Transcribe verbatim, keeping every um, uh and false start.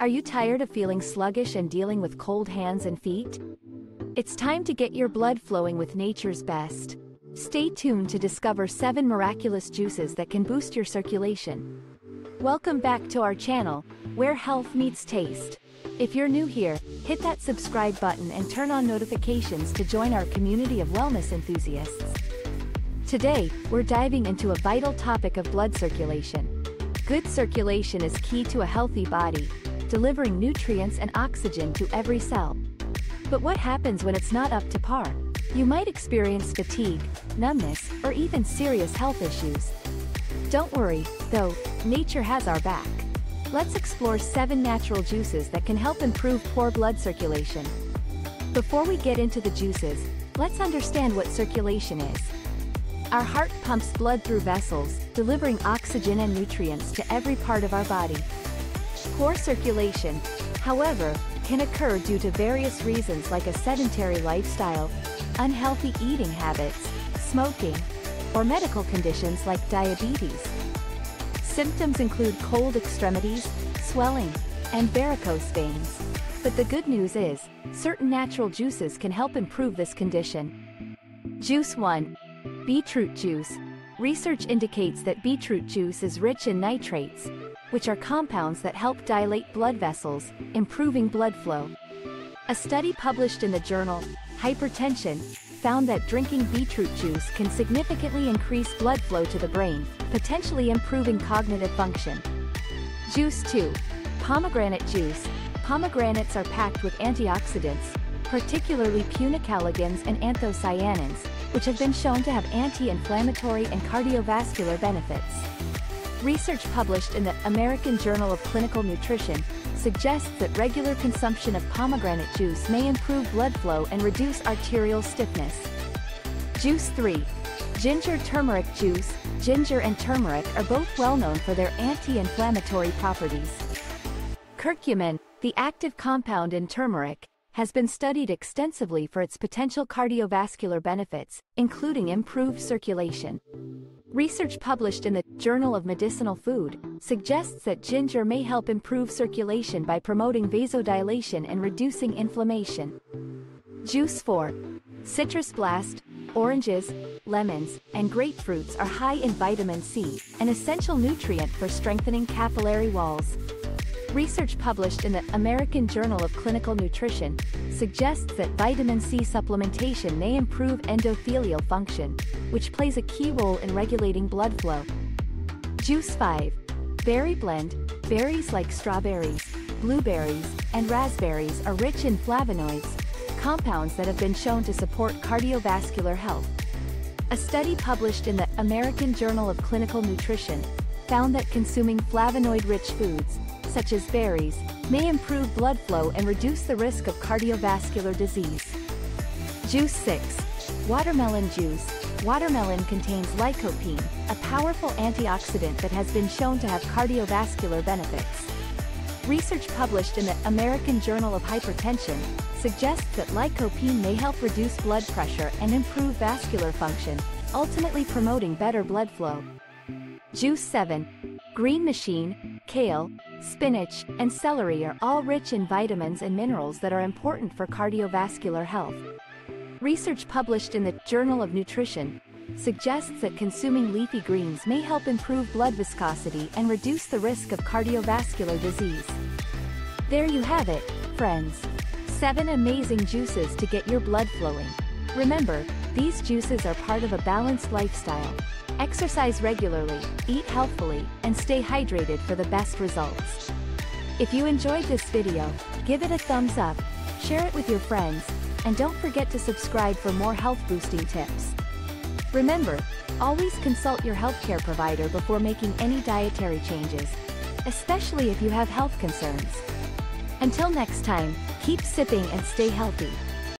Are you tired of feeling sluggish and dealing with cold hands and feet? It's time to get your blood flowing with nature's best. Stay tuned to discover seven miraculous juices that can boost your circulation. Welcome back to our channel, where health meets taste. If you're new here, hit that subscribe button and turn on notifications to join our community of wellness enthusiasts. Today, we're diving into a vital topic of blood circulation. Good circulation is key to a healthy body, delivering nutrients and oxygen to every cell. But what happens when it's not up to par? You might experience fatigue, numbness, or even serious health issues. Don't worry, though, nature has our back. Let's explore seven natural juices that can help improve poor blood circulation. Before we get into the juices, let's understand what circulation is. Our heart pumps blood through vessels, delivering oxygen and nutrients to every part of our body. Poor circulation, however, can occur due to various reasons like a sedentary lifestyle, unhealthy eating habits, smoking, or medical conditions like diabetes. Symptoms include cold extremities, swelling, and varicose veins. But the good news is, certain natural juices can help improve this condition. Juice one. Beetroot juice. Research indicates that beetroot juice is rich in nitrates, which are compounds that help dilate blood vessels, improving blood flow. A study published in the journal Hypertension found that drinking beetroot juice can significantly increase blood flow to the brain, potentially improving cognitive function. Juice two. Pomegranate juice. Pomegranates are packed with antioxidants, particularly punicalagins and anthocyanins, which have been shown to have anti-inflammatory and cardiovascular benefits. Research published in the American Journal of Clinical Nutrition suggests that regular consumption of pomegranate juice may improve blood flow and reduce arterial stiffness. Juice three. Ginger turmeric juice. Ginger and turmeric are both well known for their anti-inflammatory properties. Curcumin, the active compound in turmeric, has been studied extensively for its potential cardiovascular benefits, including improved circulation. Research published in the Journal of Medicinal Food suggests that ginger may help improve circulation by promoting vasodilation and reducing inflammation. Juice four. Citrus blast. Oranges, lemons, and grapefruits are high in vitamin C, an essential nutrient for strengthening capillary walls. Research published in the American Journal of Clinical Nutrition suggests that vitamin C supplementation may improve endothelial function, which plays a key role in regulating blood flow. Juice five. Berry blend. Berries like strawberries, blueberries, and raspberries are rich in flavonoids, compounds that have been shown to support cardiovascular health. A study published in the American Journal of Clinical Nutrition found that consuming flavonoid-rich foods, such as berries, may improve blood flow and reduce the risk of cardiovascular disease. Juice six. Watermelon juice. Watermelon contains lycopene, a powerful antioxidant that has been shown to have cardiovascular benefits. Research published in the American Journal of Hypertension suggests that lycopene may help reduce blood pressure and improve vascular function, ultimately promoting better blood flow. Juice seven. Green machine. Kale, spinach, and celery are all rich in vitamins and minerals that are important for cardiovascular health. Research published in the Journal of Nutrition suggests that consuming leafy greens may help improve blood viscosity and reduce the risk of cardiovascular disease. There you have it, friends. Seven amazing juices to get your blood flowing. Remember, these juices are part of a balanced lifestyle. Exercise regularly, eat healthfully, and stay hydrated for the best results. If you enjoyed this video, give it a thumbs up, share it with your friends, and don't forget to subscribe for more health-boosting tips. Remember, always consult your healthcare provider before making any dietary changes, especially if you have health concerns. Until next time, keep sipping and stay healthy.